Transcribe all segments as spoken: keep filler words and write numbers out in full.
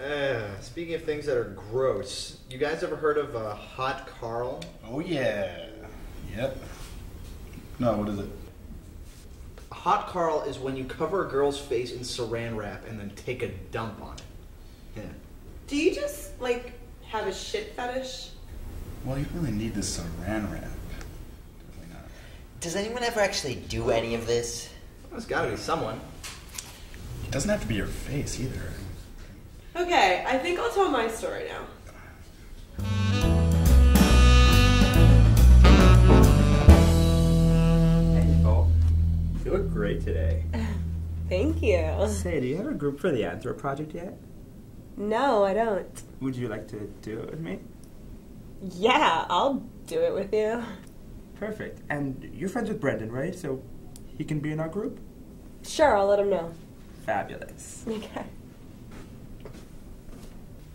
Uh, speaking of things that are gross, you guys ever heard of uh, Hot Carl? Oh yeah. Yep. No, what is it? Hot Carl is when you cover a girl's face in saran wrap and then take a dump on it. Yeah. Do you just, like, have a shit fetish? Well, you really need the saran wrap. Definitely not. Does anyone ever actually do any of this? There's gotta be someone. It doesn't have to be your face, either. Okay, I think I'll tell my story now. Hey, Nicole. You look great today. Thank you. Say, do you have a group for the Anthro project yet? No, I don't. Would you like to do it with me? Yeah, I'll do it with you. Perfect. And you're friends with Brendan, right? So he can be in our group? Sure, I'll let him know. Fabulous. Okay.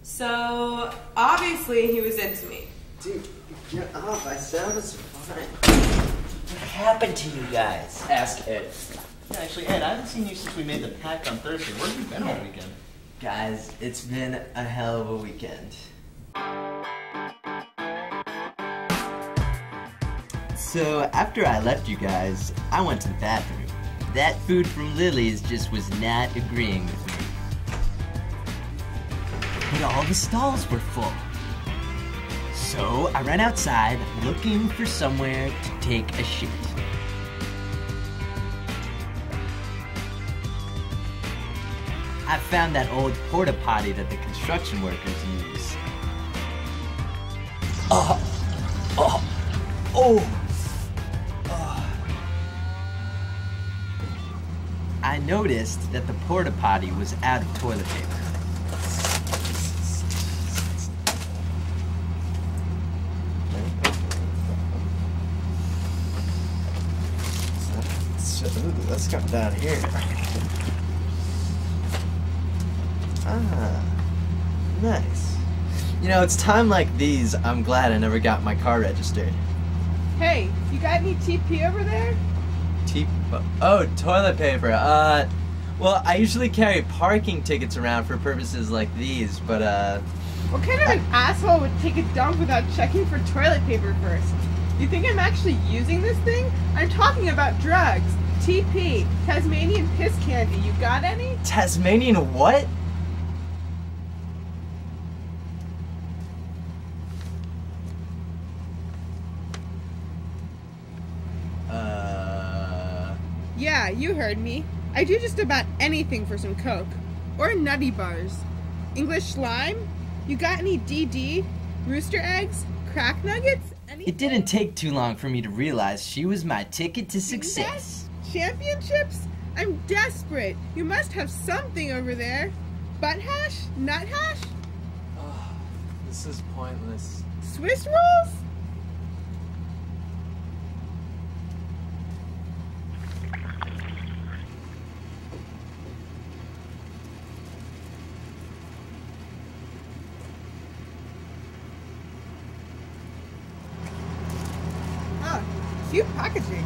So, obviously, he was into me. Dude, get off. I sound as fine. What happened to you guys? Ask Ed. Yeah, actually, Ed, I haven't seen you since we made the pact on Thursday. Where have you been all weekend? Guys, it's been a hell of a weekend. So, after I left you guys, I went to the bathroom. That food from Lily's just was not agreeing with me. But all the stalls were full. So I ran outside looking for somewhere to take a shit. I found that old porta potty that the construction workers use. Oh, oh, oh. I noticed that the porta potty was out of toilet paper. Let's come down here. Ah, nice. You know, it's time like these, I'm glad I never got my car registered. Hey, you got any T P over there? T P? Oh, toilet paper. Uh, well, I usually carry parking tickets around for purposes like these, but uh... What kind of I... an asshole would take a dump without checking for toilet paper first? You think I'm actually using this thing? I'm talking about drugs. T P, Tasmanian piss candy. You got any? Tasmanian what? Uh. Yeah, you heard me. I do just about anything for some coke or nutty bars. English lime? You got any D D? Rooster eggs? Crack nuggets? Anything? It didn't take too long for me to realize she was my ticket to success. Championships? I'm desperate. You must have something over there. Butt hash? Nut hash? Oh, this is pointless. Swiss rolls? Oh, cute packaging.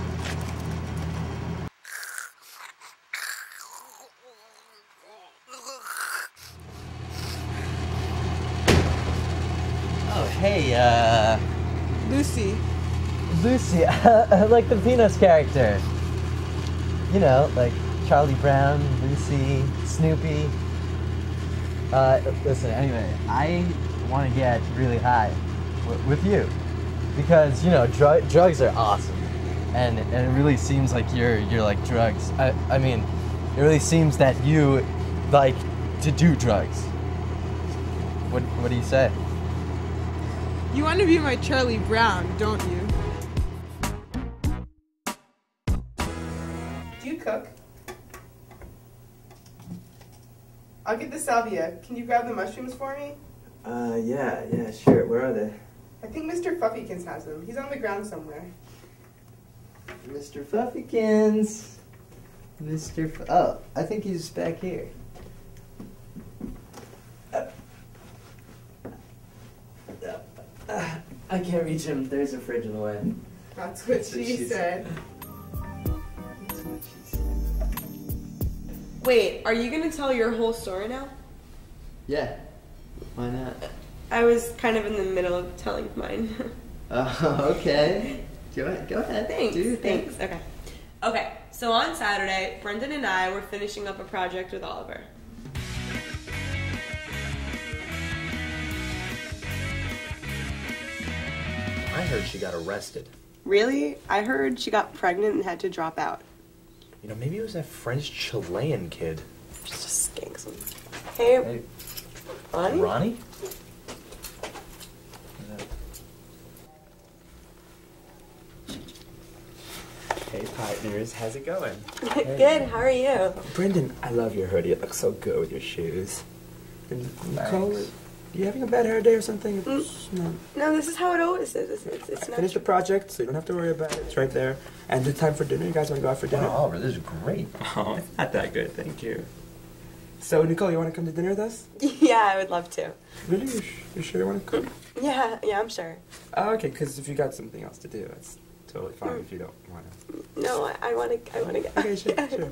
Hey, uh... Lucy. Lucy, like the Peanuts character. You know, like Charlie Brown, Lucy, Snoopy. Uh, listen, anyway, I want to get really high w with you. Because, you know, dr drugs are awesome. And, and it really seems like you're, you're like drugs. I, I mean, it really seems that you like to do drugs. What, what do you say? You want to be my Charlie Brown, don't you? Do you cook? I'll get the salvia. Can you grab the mushrooms for me? Uh, yeah, yeah, sure. Where are they? I think Mister Fuffykins has them. He's on the ground somewhere. Mister Fuffykins! Mister F oh, I think he's back here. I can't reach him. There's a fridge in the way. That's what, That's what she, she said. That's what she said. Wait, are you gonna tell your whole story now? Yeah. Why not? I was kind of in the middle of telling mine. Oh, okay. Go ahead. Go ahead. Thanks. Do Thanks. Thing. Okay. Okay. So on Saturday, Brendan and I were finishing up a project with Oliver. I heard she got arrested. Really? I heard she got pregnant and had to drop out. You know, maybe it was that French Chilean kid. Just skanks him. Hey, hey. Ronnie? Ronnie? Hey, partners, how's it going? Hey. Good, how are you? Brendan, I love your hoodie. It looks so good with your shoes. Nicole, are you having a bad hair day or something? Mm. No. no, this is how it always is. It's, it's, it's I not... finished the project, so you don't have to worry about it. It's right there. And the time for dinner, you guys want to go out for dinner? Oh, Oliver, this is great. Oh, it's not that good, thank you. So, Nicole, you want to come to dinner with us? Yeah, I would love to. Really? You, you sure you want to come? Yeah, yeah, I'm sure. Oh, okay, because if you got something else to do, it's totally fine mm. if you don't want to. No, I, I want to I want to get Okay, sure, sure, sure.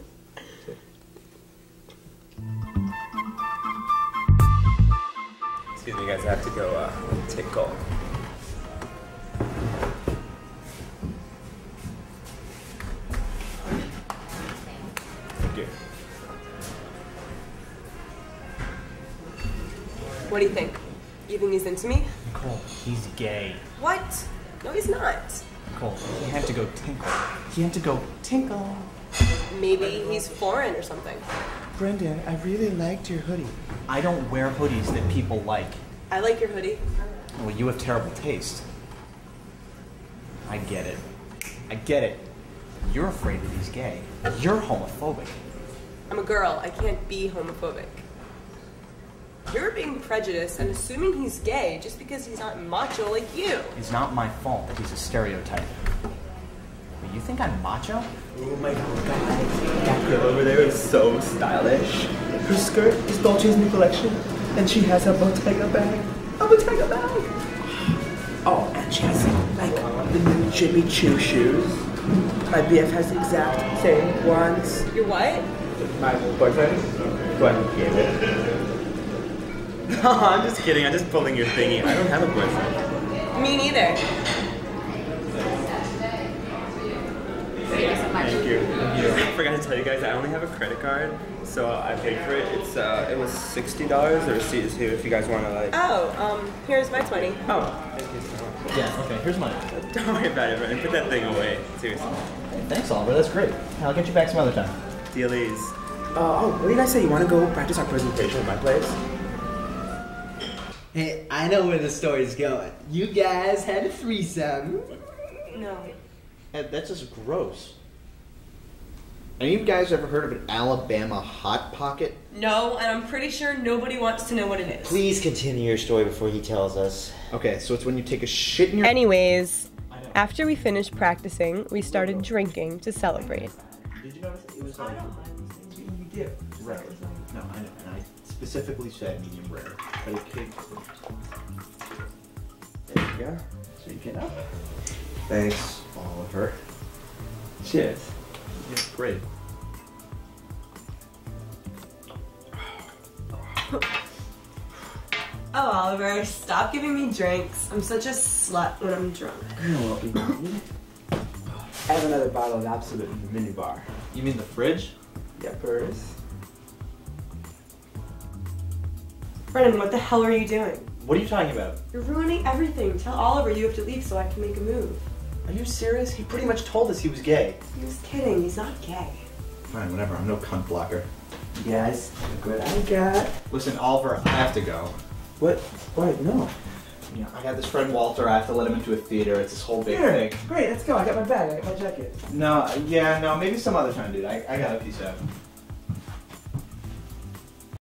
Excuse me, you guys have to go uh, take golf. Thank you. What do you think? You think he's into me? Nicole, he's gay. What? No, he's not. Nicole, he had to go tinkle. He had to go tinkle. Maybe he's foreign or something. Brendan, I really liked your hoodie. I don't wear hoodies that people like. I like your hoodie. Well, you have terrible taste. I get it. I get it. You're afraid that he's gay. You're homophobic. I'm a girl. I can't be homophobic. You're being prejudiced and assuming he's gay just because he's not macho like you. It's not my fault that he's a stereotype. But you think I'm macho? Oh my god, that girl over there is so stylish. Her skirt is Dolce's new collection, and she has a Bottega bag. A Bottega bag! Oh, and she has, like, the new Jimmy Choo shoes. My B F has the exact same ones. Your what? My boyfriend. Go ahead. No, I'm just kidding. I'm just pulling your thingy. I don't have a boyfriend. Me neither. Thank you so much. Thank you. I forgot to tell you guys, I only have a credit card, so I paid for it. It's uh, it was sixty dollars. The receipt is here if you guys want to like. Oh, um, here's my twenty. Oh, thank you so much. Yeah. Okay, here's mine. Don't worry about it, man. Put that thing away. Seriously. Hey, thanks, Oliver. That's great. I'll get you back some other time. Dealies. Uh, oh, what did I say? You want to go practice our presentation at my place? Hey, I know where the story's going. You guys had a threesome. No. And that's just gross. Any of you guys ever heard of an Alabama Hot Pocket? No, and I'm pretty sure nobody wants to know what it is. Please continue your story before he tells us. Okay, so it's when you take a shit in your- Anyways, after we finished practicing, we started drinking to celebrate. Did you notice it was like- I don't mind these things. You do. Right. No, I know, and I specifically said medium rare. But it could. There you go. So you can up. Thanks, Oliver. Cheers. Yeah, great. Oh, Oliver, stop giving me drinks. I'm such a slut when I'm drunk. I have another bottle of Absolut in the minibar. You mean the fridge? Yepers. Brendan, what the hell are you doing? What are you talking about? You're ruining everything. Tell Oliver you have to leave so I can make a move. Are you serious? He pretty much told us he was gay. He was kidding. He's not gay. Fine, whatever. I'm no cunt blocker. Yes, good I got. Listen, Oliver, I have to go. What? What? No. You know, I got this friend Walter. I have to let him into a theater. It's this whole big Here. thing. Great, let's go. I got my bag. I got my jacket. No, yeah, no, maybe some other time, dude. I, I gotta peace out.